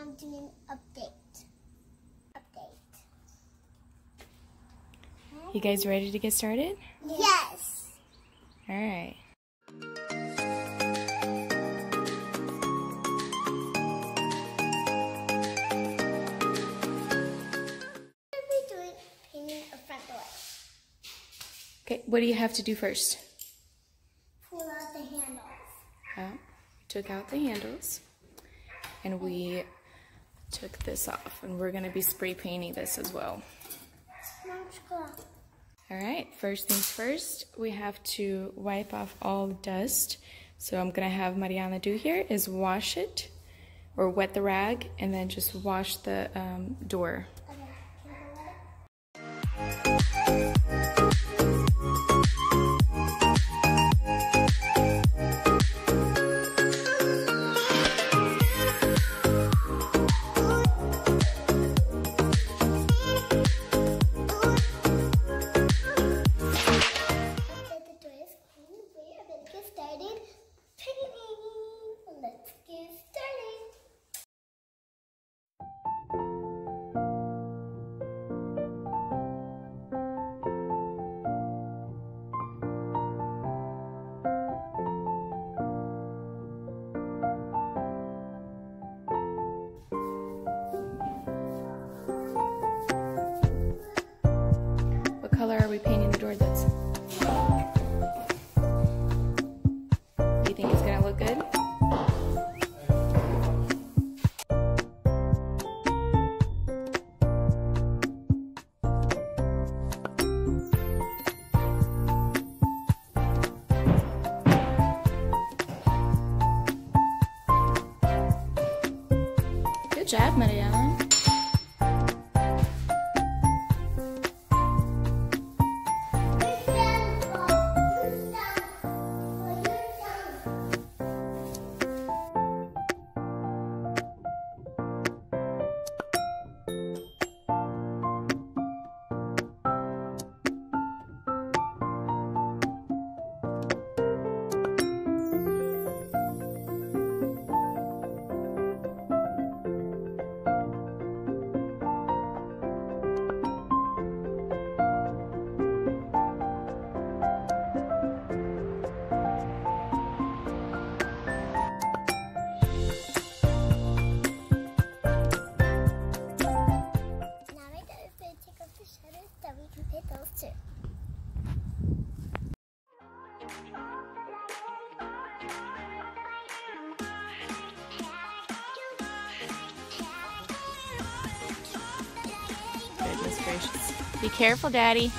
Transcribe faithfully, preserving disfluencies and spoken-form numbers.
I'm doing update. Update. You guys ready to get started? Yes. All right. Okay, what do you have to do first? Pull out the handles. Yeah, we took out the handles and we took this off, and we're going to be spray painting this as well. Alright, first things first, we have to wipe off all the dust. So I'm going to have Mariana do here is wash it or wet the rag and then just wash the um, door. What color are we painting the door that's? You think it's gonna look good? Good job, Mariana. Goodness gracious. Be careful, Daddy.